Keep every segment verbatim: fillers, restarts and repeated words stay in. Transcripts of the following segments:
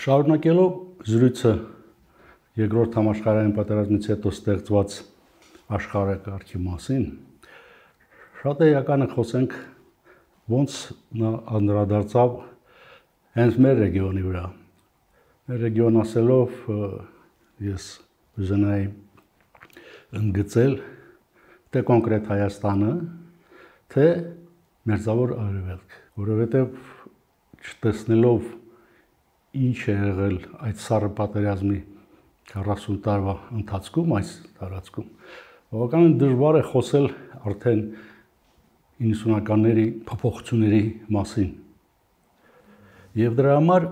Շարունակելով զրույցը երկրորդ համաշխարհային պատերազմից հետո ստեղծված աշխարհակարգի մասին, շատ էական է խոսենք ոնց նա անդրադարձավ հենց մեր ռեգիոնի վրա։ Մեր ռեգիոն ասելով ես ուզենայի ընդգծել թե կոնկրետ Հայաստանը, թե Մերձավոր Արևելք, որովհետև չտեսնելով ինչ է եղել այդ սառը պատերազմի քառասուն տարվա ընթացքում այս տարածքում, բավականին դժվար է խոսել արդեն հինգսունականների փոփոխությունների մասին։ Եվ դրա համար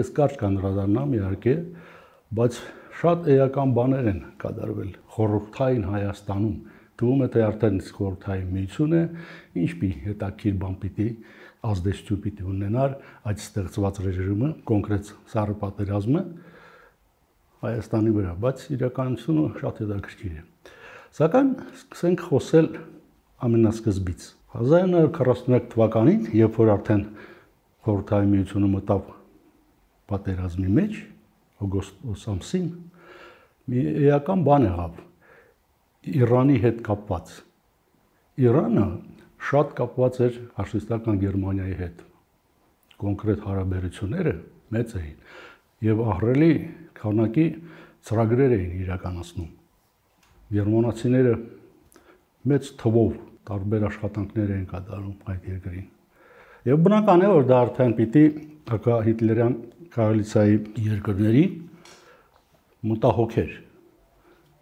ես կարճ կանդրադառնամ իհարկե, բայց շատ էական բաներ են կատարվել խորհրդային Հայաստանում, թվում է թե արդեն իսկ խորհրդային միություն է, ինչ պիտի հետաքրքիր բան պիտի ազդեցություն պիտի ունենար այդ ստեղծված ռեժիմը, կոնկրետ սառը պատերազմը Հայաստանի վրա, բայց իրականությունը շատ հետաքրքիր է։ Սակայն սկսենք խոսել ամենասկզբից։ հազար εννιακόσια քառասունյակ թվականին, երբ որ արդեն Խորհրդային միությունը մտավ պատերազմի մեջ, օգոստոս ամսին, մի էական բան եղավ Իրանի հետ կապված։ Իրանը շատ կապված էր ֆաշիստական Գերմանիայի հետ, կոնկրետ հարաբերությունները մեծ էին եւ ահռելի քանակի ծրագրեր էին իրականացնում։ Գերմանացիները մեծ թվով տարբեր աշխատանքներ էին կատարում այդ երկրին։ Եվ բնական է որ դա արդեն պիտի ՀԿ հիտլերյան կոալիցիայի երկրների մտահոգ էր։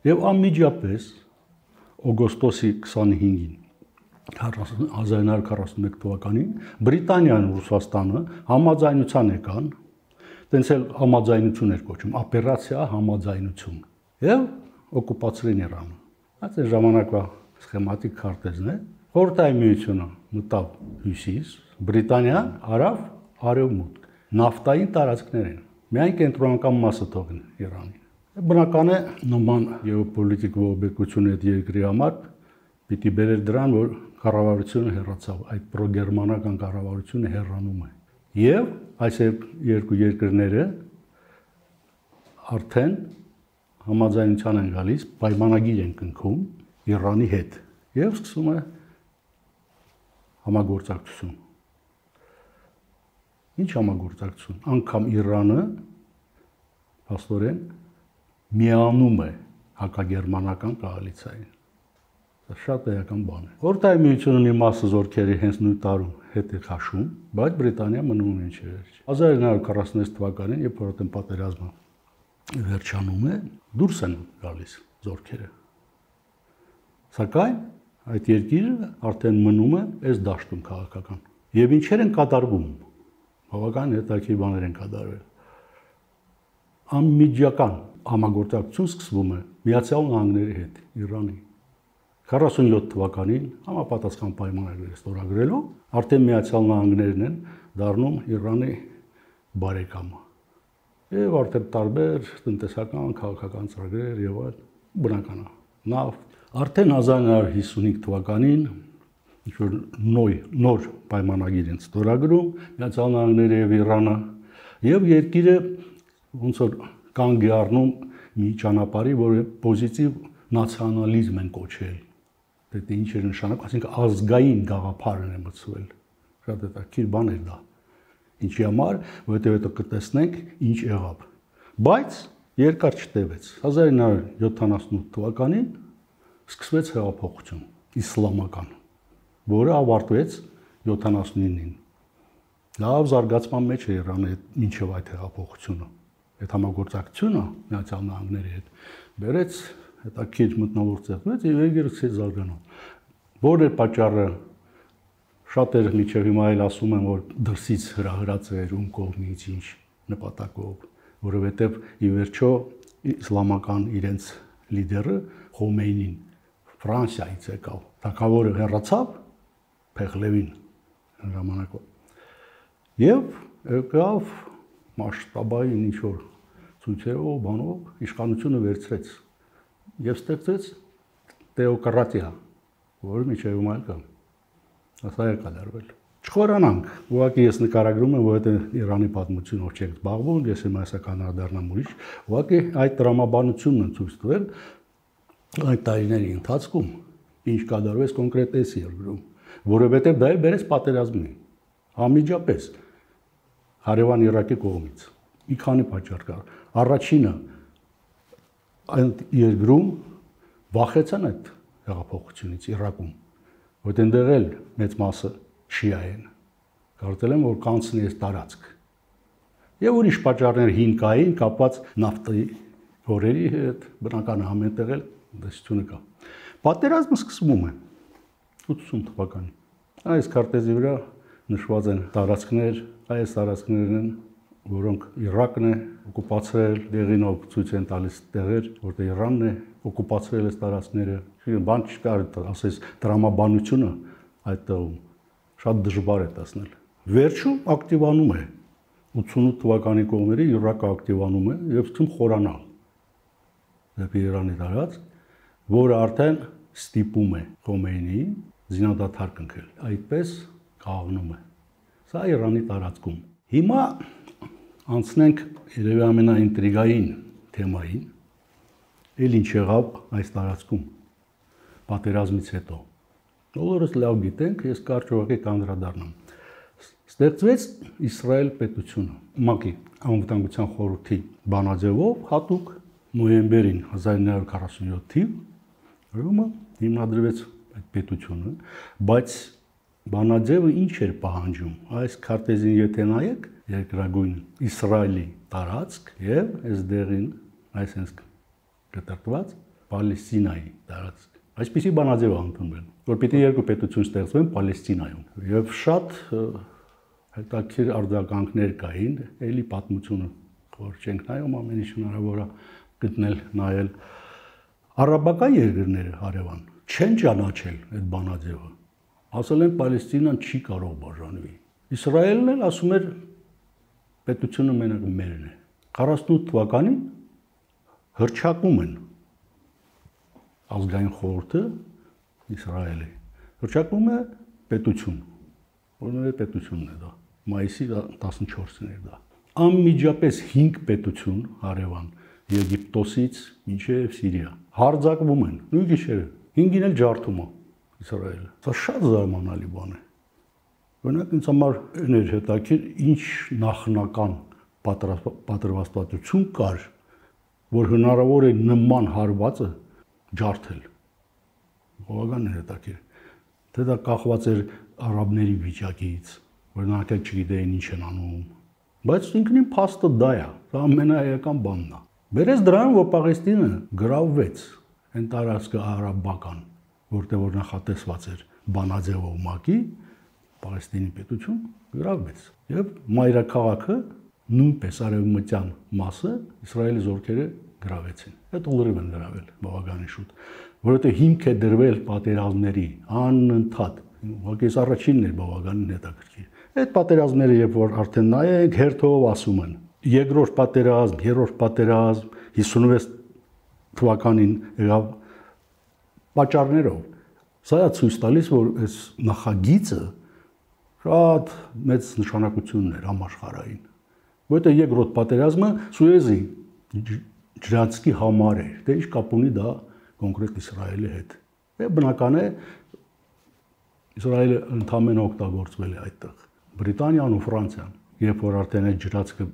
Եվ անմիջապես օգոստոսի քսանհինգին հազար εννιακόσια քառասունմեկ թվականին Բրիտանիան ու Ռուսաստանը համաձայնության եկան, տենց էլ համաձայնություն էր կոչվում, օպերացիա համաձայնություն, եւ օկուպացրին Իրանը։ Այդ այս ժամանակվա սխեմատիկ քարտեզն է։ Խորհրդային միությունը մտավ հյուսիս, Բրիտանիան արավ արևմուտք, նավթային տարածքներին, միայն կենտրոնական մասը թողին Իրանին։ Բնական է նման գեոպոլիտիկ ողբերգությունը այդ երկրի համար պիտի բերեր դրան, որ կառավարությունը հեռացավ, այդ պրոգերմանական կառավարությունը հեռանում է։ Եվ այս երկու երկրները արդեն համաձայնության են գալիս, պայմանագիր են կնքում Իրանի հետ եւ սկսում է համագործակցություն։ Ինչ համագործակցություն։ Անկամ Իրանը փաստորեն միանում է հակագերմանական կոալիցիային։ Շատ էական բան է։ Խորհրդային միությունն իր մասը զորքերի հենց նույն տարում հետ է քաշում, բայց Բրիտանիա մնում է ինչևէ։ հազար εννιακόσια քառասունեքս թվականին, երբ արդեն պատերազմը վերջանում է, դուրս են գալիս զորքերը։ Սակայն այդ երկիրը արդեն մնում է այս դաշտում քաղաքական։ Եվ ինչեր են կատարվում։ Բավական հետաքրքիր բաներ են կատարվել։ Անմիջական համագործակցություն սկսվում է Միացյալ Նահանգների հետ, Իրանի քառասունյոթ թվականին համապատասխան պայմանագրեր ստորագրելով արդեն Միացյալ Նահանգներն են դառնում Իրանի բարեկամը։ Եվ արդեն տարբեր տնտեսական, քաղաքական ծրագրեր եւ այլ բնական է։ Նավթ արդեն հազար εννιακόσια հիսունհինգ թվականին ինչ որ նոր պայմանագիր են ստորագրում Միացյալ Նահանգները եւ Իրանը եւ երկիրը ոնց որ կանգ է առնում մի ճանապարհի, որը պոզիտիվ նացիոնալիզմ են կոչել։ Դե դա ինչ էր նշանակում, ասենք ազգային գաղափարն է մտցվել։ Շատ հետաքրքիր բան էր դա։ Ինչի համար, որովհետև հետո կտեսնենք ինչ եղավ։ Բայց երկար չտևեց։ հազար εννιακόσια յոթանասունութ թվականին սկսվեց հեղափոխություն իսլամական, որը ավարտվեց յոթանասունինին։ Լավ զարգացման մեջ էր Իրանը մինչև այդ հեղափոխությունը։ Այդ համագործակցությունը Միացյալ Նահանգների հետ բերեց հետաքրքիր մտնավոր ծեղվեց եւ երկիրը սկսեց զարգանալ։ Որ էր պատճառը, շատերը մինչեւ հիմա էլ ասում են, որ դրսից հրահրած էր ում կողմից ինչ նպատակով, որովհետեւ ի վերջո իսլամական իրենց լիդերը Խոմեյնին Ֆրանսիայից եկավ, թագավորը հեռացավ Փեխլևին ժամանակով։ Եվ եկավ մասշտաբային ինչ որ ցույցերով, բանով իշխանությունը վերցրեց։ Եվ ստեղծեց տեոկրատիա, որը մինչև հիմա էլ կա։ Ասա է կատարվել։ Չխորանանք, ուղղակի ես նկարագրում եմ, որ այդ Իրանի պատմությունով չենք զբաղվում, ես եմ այսական արդարնամ ուրիշ, ուղղակի այդ տրամաբանությունն են ցույց տվել այդ տարիների ընթացքում, ինչ կատարվեց կոնկրետ այս երկրում, որովհետև դա էլ բերեց պատերազմի, անմիջապես հարևան Իրաքի կողմից, մի քանի պատճառ կա, առաջինը այդ երկրում վախեցան այդ հեղափոխությունից Իրաքում, որ այնտեղ էլ մեծ մասը շիային, կարծել եմ, որ կանցնի այս տարածք, և ուրիշ պատճառներ հին կային, կապված նավթի օրերի հետ, բնական ամենտեղ էլ դժգոհությունը կա։ Պատերազմը սկսվում է ութսուն թվականին, այս քարտեզի վրա նշված են տարածքներ, այս տարածքներն են, որոնք Իրաքն է օկուպացրել, դեղինով ցույց են տալիս տեղեր, որտեղ Իրանն է օկուպացրել այս տարածքները, բան չկար, ասես տրամաբանությունը այդ տեղում շատ դժվար է տեսնել։ Վերջում ակտիվանում է ութսունութ թվականի կողմերի Իրաքը ակտիվանում է եւ ցույց խորանա դեպի Իրանի տարած, որը արդեն ստիպում է Խոմեյնիին զինադադար կնքել, այդպես կաղնում է։ Սա Իրանի տարածքում։ Հիմա անցնենք երևի ամենաինտրիգային թեմային, էլ ինչ եղավ այս տարածքում պատերազմից հետո։ Բոլորս լավ գիտենք, ես կարճ ուղղակի կանդրադառնամ։ Ստեղծվեց Իսրայել պետությունը, ՄԱԿ-ի անվտանգության խորհրդի բանաձևով հատուկ նոյեմբերին հազար ինը հարյուր քառասունյոթ թիվ, ուրեմն հիմնադրվեց այդ պետությունը, բայց բանաձևը ինչ էր պահանջում։ Այս քարտեզին եթե նայեք, երկրագույն Իսրայելի տարածք եւ այստեղին այսինքն կտրտված Պալեստինայի տարածք։ Այսպիսի բանաձև ընդունվել, որ պիտի երկու պետություն ստեղծվեն Պալեստինայում։ Եվ շատ հետաքրքիր արձագանքներ կային, էլի պատմությունը, որ չենք նայում, ամեն ինչ հնարավոր է գտնել, նայել։ Արաբական երկրները հարևան չեն ճանաչել այդ բանաձևը։ Ասել են Պալեստինան չի կարող բաժանվի։ Իսրայելն էլ ասում էր պետությունը մենակ մերն է։ քառասունութ թվականին հրճակում են ազգային խորհուրդը Իսրայելի հրճակում է պետություն, որն է պետությունն է դա, մայիսի տասնչորսին էր դա։ Անմիջապես հինգ պետություն հարևան Եգիպտոսից մինչև Սիրիա հարձակվում են, նույն գիշերը, հինգին էլ ջարդում է Իսրայելը։ Սա շատ զարմանալի բան է։ Օրինակ ինձ համար էր հետաքրքիր, ինչ նախնական պատրաստվածություն կար, որ հնարավոր է նման հարվածը ջարդել, բավականին հետաքրքիր, թե դա կախված էր արաբների վիճակից, որ նրանք չգիտեին ինչ են անում, բայց ինքնին փաստը դա է, դա ամենաեական բանն է։ Բերես դրան, որ Պաղեստինը գրավվեց այն տարածքը արաբական, որտեղ որ նախատեսված էր բանաձևով ՄԱԿ-ի, Պաղեստինի պետություն գրավվեց, եւ մայրաքաղաքը նույնպես արևմտյան մասը Իսրայելի զորքերը գրավեցին, այդ ուղղերով են գրավել բավականին շուտ, որովհետև հիմք է դրվել պատերազմների անընդհատ, ուղղակի այս առաջինն էր բավականին հետաքրքիր։ Այդ պատերազմները երբ որ արդեն նայեք, հերթով ասում են երկրորդ պատերազմ, երրորդ պատերազմ հիսունվեց թվականին եղավ պատճառներով։ Սա է ցույց տալիս, որ այս նախագիծը շատ մեծ նշանակություն ուներ համաշխարհային, որովհետև երկրորդ պատերազմը Սուեզի ջրածքի համար էր, դե ինչ կապ ունի դա կոնկրետ Իսրայելի հետ։ Եվ բնական է Իսրայելը ընդամենը օգտագործվել է այդտեղ Բրիտանիան ու Ֆրանսիան, երբ որ արդեն այդ ջրածքը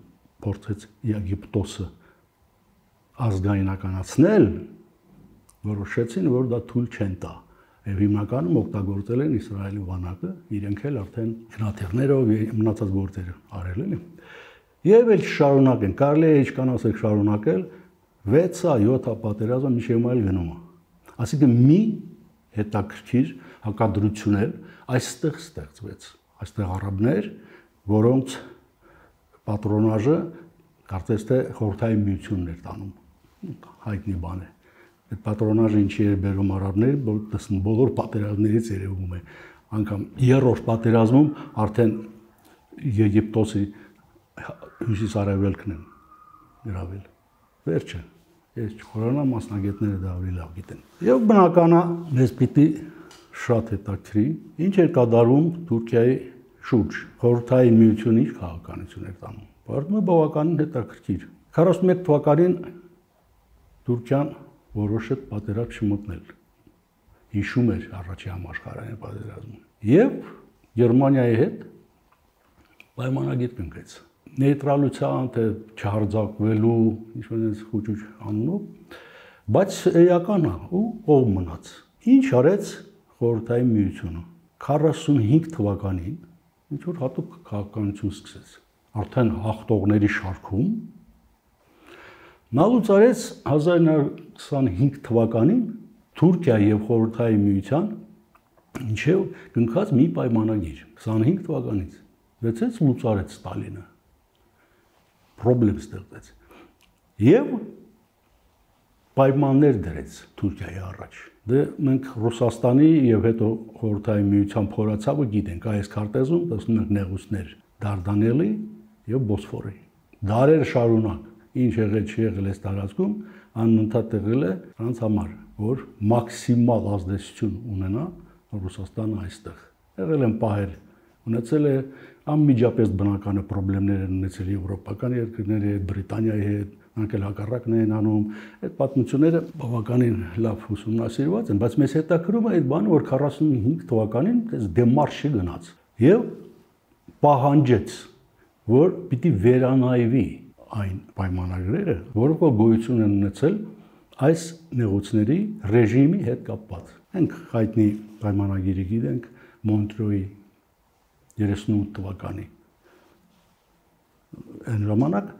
փորձեց Եգիպտոսը ազգայնականացնել, որոշեցին, որ դա թույլ չեն տա։ Եվ հիմնականում օգտագործել են Իսրայելի բանակը, իրենք էլ արդեն հրատերներով մնացած գործերը արել են։ Եվ էլ շարունակեն, կարելի է ինչքան ասեք շարունակել, վեց յոթ պատերազմը մինչև այլ գնում է։ Այսինքն մի հետաքրքիր հակադրություն էր այստեղ ստեղծվեց։ Այստեղ արաբներ, որոնց պատրոնաժը կարծես թե խորհրդային միությունն էր տանում, հայտնի բան է։ Այդ պատրոնաժը ինչի էր բերում արաբներ, բոլոր պատերազմներից երևում է։ Անկամ երրորդ պատերազմում արդեն Եգիպտոսի հյուսիս արևելքն են գրավել, վերջը, ես չխորանամ, մասնագետները դա ավելի լավ գիտեն։ Եվ բնականա մեզ պիտի շատ հետաքրքրի, ինչ էր կատարվում Թուրքիայի շուրջ խորհրդային միությունը իր քաղաքականություն էր տանում։ Բարձր բավականին հետաքրքիր։ քառասունմեկ թվականին Թուրքիան որոշեց պատերազմ չմտնել։ Հիշում էր առաջի համաշխարհային պատերազմը։ Եվ Գերմանիայի հետ պայմանագիր կնքեց։ Նեյտրալության թե չհարձակվելու, ինչ-որ խոճուճ անունով, բայց էական է ու ով մնաց։ Ինչ արեց խորհրդային միությունը։ քառասունհինգ թվականին ինչ որ հատուկ քաղաքականություն սկսեց։ Արդեն հաղթողների շարքում նա լուծարեց հազար εννιακόσια քսանհինգ թվականին Թուրքիա եւ Խորհրդային միության ինչեւ կնքած մի պայմանագիր քսանհինգ թվականից վերցեց լուծարեց Ստալինը։ Պրոբլեմ ստեղծեց եւ պայմաններ դրեց Թուրքիայի առաջ։ Դե մենք Ռուսաստանի եւ հետո Խորհրդային միության փորացավը գիտենք, այս քարտեզում տեսնում ենք նեղուցներ՝ Դարդանելի եւ Բոսֆորի։ Դարեր շարունակ, ինչ եղել չեղել այս տարածքում, անընդհատ եղել է նրանց համար, որ մաքսիմալ ազդեցություն ունենա Ռուսաստանը այստեղ։ Եղել են պահեր, ունեցել է անմիջապես բնականը խնդիրներ են ունեցել եվրոպական երկրների հետ, Բրիտանիայի հետ, անկել հակառակն են անում, այդ պատմությունները բավականին լավ ուսումնասիրված են, բայց մեզ հետաքրում է այդ բանը, որ քառասունհինգ թվականին այս դեմարշը գնաց եւ պահանջեց, որ պիտի վերանայվի այն պայմանագրերը, որոնք գոյություն են ունեցել այս նեղուցների ռեժիմի հետ կապված։ Մենք հայտնի պայմանագիրը գիտենք Մոնտրոյի երեսունութ թվականի այն ժամանակ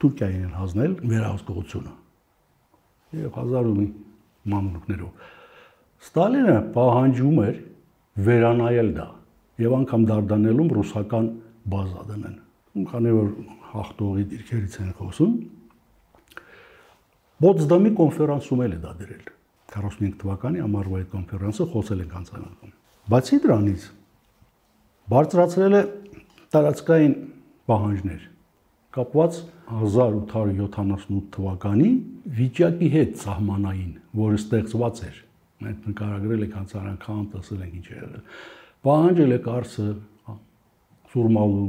Թուրքիային են հանձնել վերահսկողությունը եւ հազարումի մամուլուկներով։ Ստալինը պահանջում էր վերանայել դա եւ անգամ Դարդանելում ռուսական բազա դնեն։ Քանի որ հաղթողի դիրքերից են խոսում, Պոտսդամի կոնֆերանսում էլ է դա դրել։ քառասունհինգ թվականի ամառվա այդ կոնֆերանսը խոսել են անցանքում։ Բացի դրանից բարձրացրել է տարածքային պահանջներ կապված հազար ութ հարյուր յոթանասունութ թվականի վիճակի հետ սահմանային, որը ստեղծված էր։ Մենք նկարագրել ենք անցանքան, տեսել ենք ինչ է եղել։ Պահանջել է Կարսը, Սուրմալու,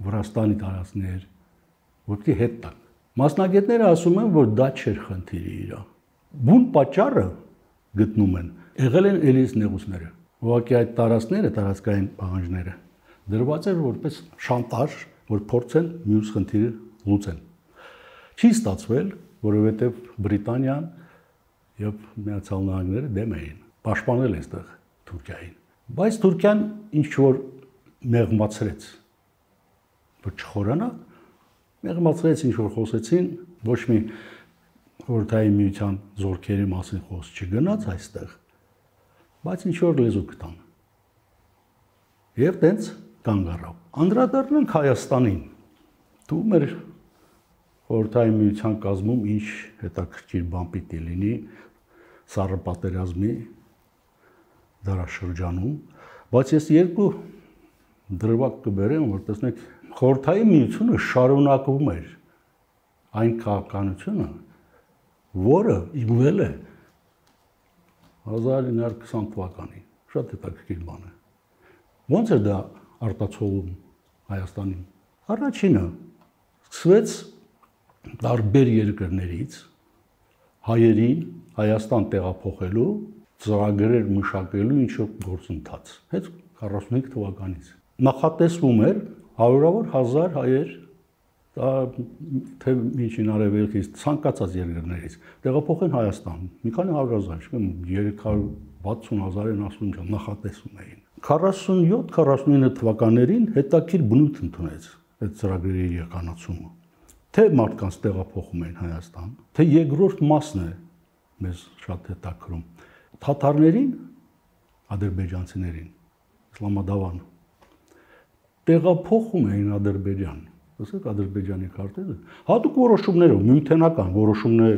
Վրաստանի տարածքներ, որտեղ հետ տան։ Մասնագետները ասում են, որ դա չէր խնդիրը իր։ Բուն պատճառը գտնում են եղել են էլիս նեղուցները։ Ուղղակի այդ տարածքները, տարածքային պահանջները դրված էր որպես շանտաժ, որ փորձեն մյուս խնդիրը լուծեն։ Չի ստացվել, որովհետև Բրիտանիան եւ Միացյալ Նահանգները դեմ էին, պաշտպանել են այդտեղ Թուրքիային։ Բայց Թուրքիան ինչ որ մեղմացրեց, որ չխորանա, մեղմացրեց ինչ որ խոսեցին, ոչ մի Խորհրդային միության զորքերի մասին խոս չգնաց այստեղ, բայց ինչ որ լեզու կտան։ Եվ տենց կանգ առավ։ Անդրադառնանք Հայաստանին։ Թվում էր Խորհրդային միության կազմում ինչ հետաքրքիր բան պիտի լինի սառը պատերազմի դարաշրջանում, բայց ես երկու դրվագ կբերեմ, որ տեսնեք Խորհրդային միությունը շարունակվում էր այն քաղաքականությունը, որը իբվել է հազար ինը հարյուր քսան թվականին։ Շատ հետաքրքիր բան է։ Ոնց էր դա արտացոլում Հայաստանին։ Առաջինը սկսվեց տարբեր երկրներից հայերին Հայաստան տեղափոխելու ծրագրեր մշակելու ինչ որ գործընթաց։ Հենց քառասունհինգ թվականից նախատեսվում էր հարյուրավոր հազար հայեր թե միջին արևելքից ցանկացած երկրներից տեղափոխեն Հայաստան։ Մի քանի հարյուր հազար, երեք հարյուր վաթսուն հազար են ասում, որ նախատեսում էին։ քառասունյոթ քառասունինը թվականներին հետաքրքիր բնույթ ընդունեց այդ ծրագրերի իրականացումը։ Թե մարդկանց տեղափոխում են Հայաստան, թե երկրորդ մասն է մեզ շատ հետաքրում։ Թաթարներին, ադրբեջանցիներին, Իսլամադավան տեղափոխում էին Ադրբեջան։ Տեսեք Ադրբեջանի քարտեզը, հատուկ որոշումներով, միութենական որոշումներ,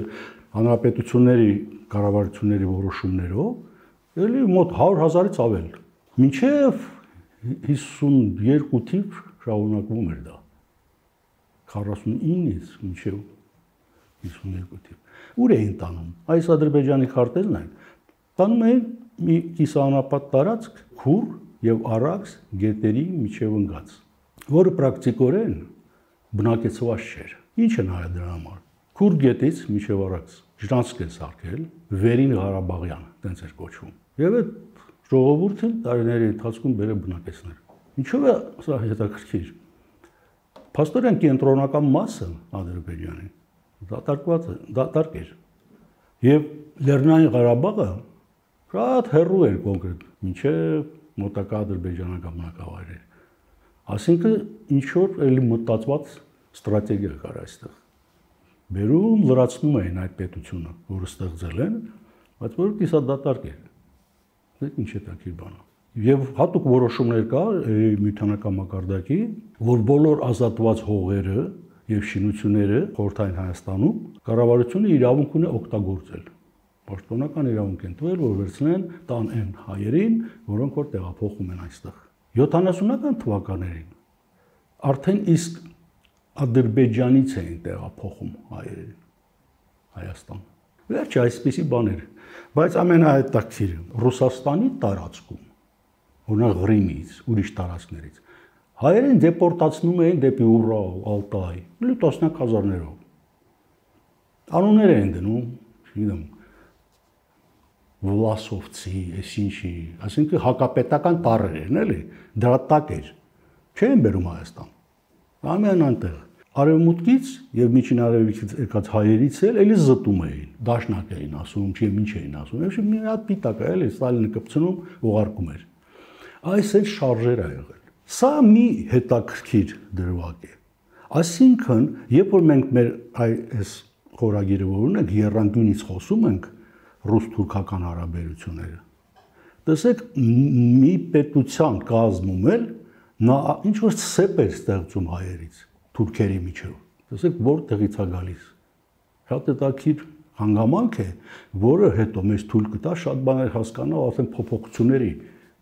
հանրապետությունների կառավարությունների որոշումներով ելի մոտ հարյուր հազարից ավել։ Մինչև հիսուն երկու թիվ շարունակվում էր դա։ քառասունինից մինչև հիսուն երկու թիվ։ Ուր էին տանում։ Այս Ադրբեջանի քարտեզն այն։ Տանում էին մի կիսաանապատ տարածք, քուր, եւ Արաքս գետերի միջև ընկած, որը պրակտիկորեն բնակեցված չէր։ Ինչ է նայ դրա համար։ Քուրդ գետից միջև Արաքս ժրանցք են սարքել Վերին Ղարաբաղյան, տենց էր կոչվում։ Եվ այդ ժողովուրդը տարիների ընթացքում բերել բնակեցներ։ Ինչու է սա հետաքրքիր։ Փաստորեն կենտրոնական մասը Ադրբեջանի դատարկված է, դատարկ էր։ Եվ Լեռնային Ղարաբաղը շատ հեռու էր կոնկրետ, մինչև մոտակա ադրբեջանական մակավայրը։ Այսինքն ինչ որ էլի մտածված ստրատեգիա կար այստեղ։ Բերում լրացնում էին այդ պետությունը, որը ստեղծել են, բայց որը կիսադատարկ էր։ Դե ինչ է տակի բանը։ Եվ հատուկ որոշումներ կար միութանական մակարդակի, որ բոլոր ազատված հողերը և շինությունները Խորհրդային Հայաստանում կառավարությունը իրավունք ունի օգտագործել։ Պաշտոնական իրավունք են տվել, որ վերցնեն տան այն հայերին, որոնք որ տեղափոխում են այստեղ։ յոթանասունական թվականներին արդեն իսկ Ադրբեջանից էին տեղափոխում հայերին Հայաստան։ Վերջ այսպիսի բաներ, բայց ամենահետաքրքիրը Ռուսաստանի տարածքում, օրինակ Ղրիմից, ուրիշ տարածքներից հայերին դեպորտացնում էին դեպի Ուրալ, Ալտայ, լի տասնյակ հազարներով։ Անուններ են դնում, չգիտեմ, Վլասովցի, այս ինչի, այսինքն հակապետական տարրեր են, էլի, դրա տակ էր։ Չեն բերում Հայաստան։ Ամեն անտեղ արևմուտքից եւ միջին արևելքից եկած հայերից էլ էլի զտում էին, դաշնակ էին ասում, չէ՞ ինչ էին ասում։ Եվ մի հատ պիտակ է, էլի, Ստալինը կպցնում ուղարկում էր։ Այս էլ շարժեր ա եղել։ Սա մի հետաքրքիր դրվագ է։ Այսինքն, երբ որ մենք մեր այս խորագիրը որ ունենք, երանգյունից խոսում ենք ռուս-թուրքական հարաբերությունները, տեսեք, մի պետության կազմում էլ նա ինչ որ սեպ է ստեղծում հայերից, թուրքերի միջև։ Տեսեք, որտեղից է գալիս։ Շատ հետաքրքիր հանգամանք է, որը հետո մեզ թույլ կտա շատ բաներ հասկանալ արդեն փոփոխությունների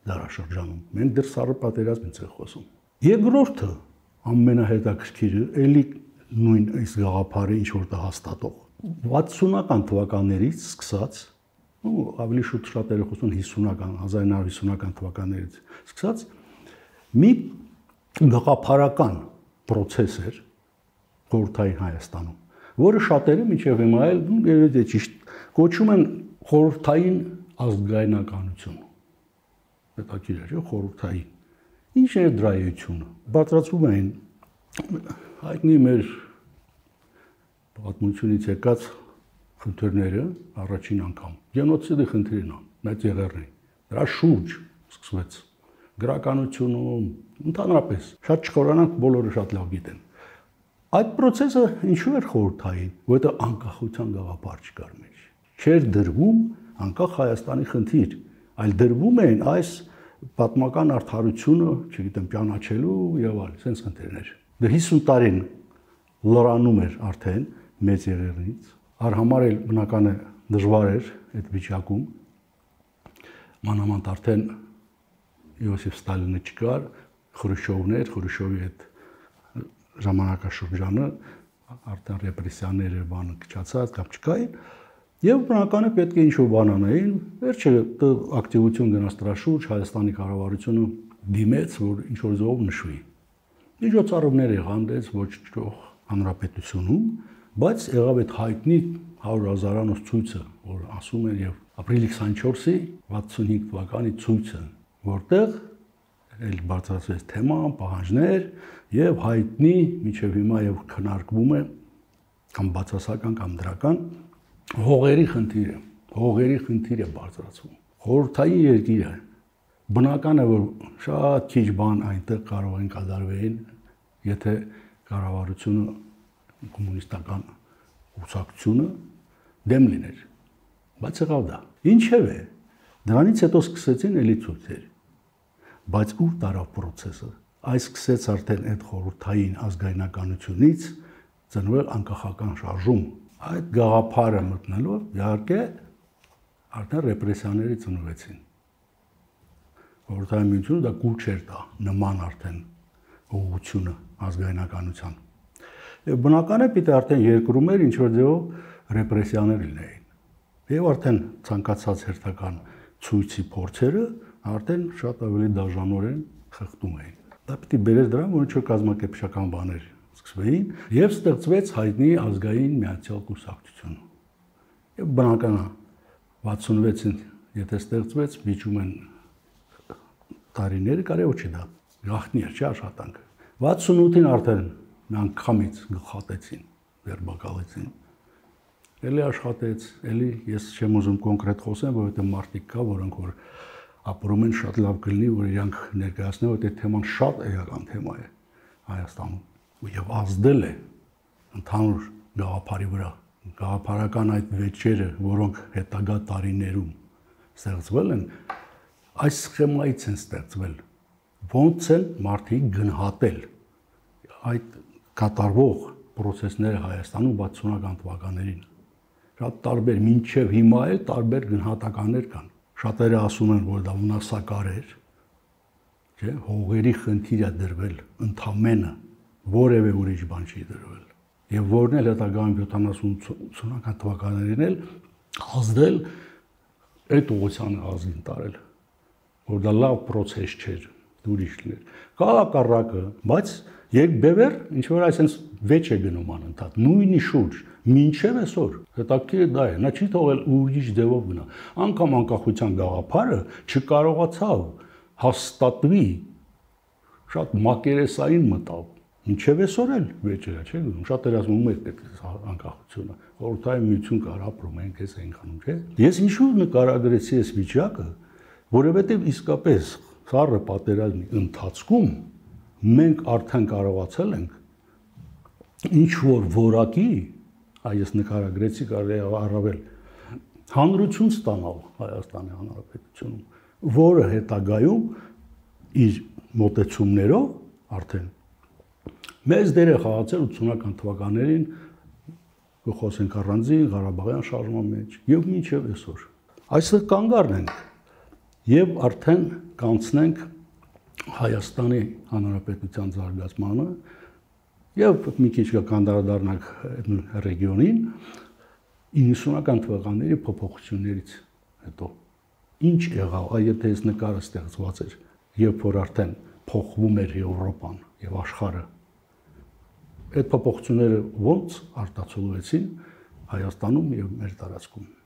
դարաշրջանում, մենք դեռ սառը պատերազմից ենք խոսում։ Երկրորդը, ամենահետաքրքիրը, էլի նույն այս գաղափարը ինչ որ դա հաստատող։ վաթսունական թվականներից սկսած, ու ավելի շուտ շատերը խոսում հիսունական, հազար ինը հարյուր հիսունական թվականներից սկսած, մի գաղափարական process էր Խորհրդային Հայաստանում, որը շատերը մինչև հիմա էլ ճիշտ կոչում են խորհրդային ազգայնականություն։ Հետաքրքիր խորհրդային։ Ինչ էր դրա էությունը։ Բացրացվում էին հայտնի մեր պատմությունից եկած խնդիրները առաջին անգամ։ Գենոցիդի խնդիրն է, մեծ եղեռնի։ Դրա շուրջ սկսվեց գրականությունում, ընդհանրապես շատ չխորանանք, բոլորը շատ լավ գիտեն։ Այդ process-ը ինչու էր խորհրդային, որտեղ անկախության գաղափար չկար մեջ։ Չէր դրվում անկախ Հայաստանի խնդիր, այլ դրվում էին այս պատմական արդարությունը, չգիտեմ, ճանաչելու եւ այլ, սենց խնդիրներ։ Դե հիսուն տարին լրանում էր արդեն մեծ եղեռնից, առհամար էլ բնական է դժվար էր այդ վիճակում։ Մանավանդ արդեն Իոսիֆ Ստալինը չկար, Խրուշչովն էր, Խրուշչովի այդ ժամանակաշրջանը արդեն ռեպրեսիաները բանը կչացած, կապ չկային։ Եվ բնական է պետք է ինչ-որ բան անային, վերջը ակտիվություն գնաց դրա շուրջ, Հայաստանի կառավարությունը դիմեց, որ ինչ-որ ձևով նշվի։ Միջոցառումներ եղան դες ոչ ճոխ հանրապետությունում, բայց եղավ այդ հայտնի հարյուր հազարանոց ցույցը, որ ասում են եւ ապրիլի քսաներկուսի, վաթսունհինգ թվականի ցույցը, որտեղ էլ բարձրացվեց թեման, պահանջներ եւ հայտնի մինչեւ հիմա եւ քննարկվում է կամ բացասական կամ դրական հողերի խնդիրը, հողերի խնդիրը բարձրացվում, խորհրդային երկիր է, բնական է, որ շատ քիչ բան այնտեղ կարող են կատարվեին, եթե կառավարությունը, կոմունիստական կուսակցությունը դեմ լիներ, բայց եղավ դա։ Ինչևէ, դրանից հետո սկսեցին էլի ցույցեր, բայց ուր տարավ process-ը, այս սկսեց արդեն այդ խորհրդային ազգայնականությունից ծնվել անկախական շարժում։ Այդ գաղափարը մտնելով իհարկե արդեն ռեպրեսիաները ծնվեցին։ Խորհրդային միությունը դա կուչ էր տա նման արդեն ուղղությունը ազգայնականության։ Եվ բնական է պիտի արդեն երկրում էր ինչ որ ձևով ռեպրեսիաներ լինեին։ Եվ արդեն ցանկացած հերթական ցույցի փորձերը Arten și a tăvelit de janore, hăhtumei. Dar piti berez dram, un ce cazma că pișa cam baneri. Սկսվեին եւ ստեղծվեց հայտնի ազգային միացյալ կուսակցություն։ Եվ բնական է șaizeci și șase-ին եթե ստեղծվեց վիճում են տարիներ կարեւոր չի դա։ Գախնի էր, չի աշխատանք։ șaizeci și opt-ին արդեն միանգամից գխատեցին, վերբակալեցին։ Էլի աշխատեց, էլի ես չեմ ուզում կոնկրետ խոսեմ, որովհետեւ մարդիկ կա, որոնք որ ապրում են շատ լավ գլնի, որ իրանք ներկայացնեն, որ այդ թեման շատ էական թեմա է Հայաստանում։ Եվ ազդել է ընդհանուր գաղափարի վրա, գաղափարական այդ վեճերը, որոնք հետագա տարիներում ստեղծվել են, այս սխեմայից են ստեղծվել, ոնց են մարդիկ գնահատել այդ կատարվող պրոցեսները Հայաստանում șaizeci-ական թվականներին։ Շատ տարբեր, մինչև հիմա էլ տարբեր գնահատականներ կան։ Շատերը ասում են, որ դա վնասակար էր, չէ՞, հողերի խնդիր է դրվել ընդամենը, որևէ ուրիշ բան չի դրվել։ Եվ որն էլ հետագայում șaptezeci-ական թվականներին էլ ազդել այդ ուղղությանը ազգին տարել, որ դա լավ process չէր, ուրիշ լիներ։ Կա հակառակը, բայց եկբևեռ ինչ որ այսպես վեճ է գնում անընդհատ, նույնի շուրջ, մինչև այսօր։ Հետաքրքիրը դա է, նա չի թողել ուրիշ ձևով գնա։ Անկամ անկախության գաղափարը չկարողացավ հաստատվի, շատ մակերեսային մտավ։ Ինչև այսօր էլ վեճերա չէ գնում, շատերը ասում են պետք է անկախությունը, խորհրդային միություն կար, ապրում ենք, էս ենք անում, չէ՞։ Ես ինչու նկարագրեցի այս վիճակը, որովհետև իսկապես սառը պատերազմի ընթացքում մենք արդեն կարողացել ենք ինչ որ որակի, այս նկարագրեցի կարելի է առավել հանրություն ստանալ Հայաստանի Հանրապետությունում, որը հետագայում իր մոտեցումներով արդեն մեզ դեր է խաղացել optzeci-ական թվականներին, խոսենք առանձին Ղարաբաղյան շարժման մեջ եւ մինչեւ այսօր։ Այսօր կանգառնենք եւ արդեն կանցնենք Հայաստանի Հանրապետության զարգացմանը եւ մի քիչ կանդրադառնանք այդ ռեգիոնին nouăzeci-ական թվականների փոփոխություններից հետո։ Ինչ եղավ, այ եթե այս նկարը ստեղծված էր, երբ որ արդեն փոխվում էր Եվրոպան եւ աշխարհը։ Այդ փոփոխությունները ոնց արտացոլվեցին Հայաստանում եւ մեր տարածքում։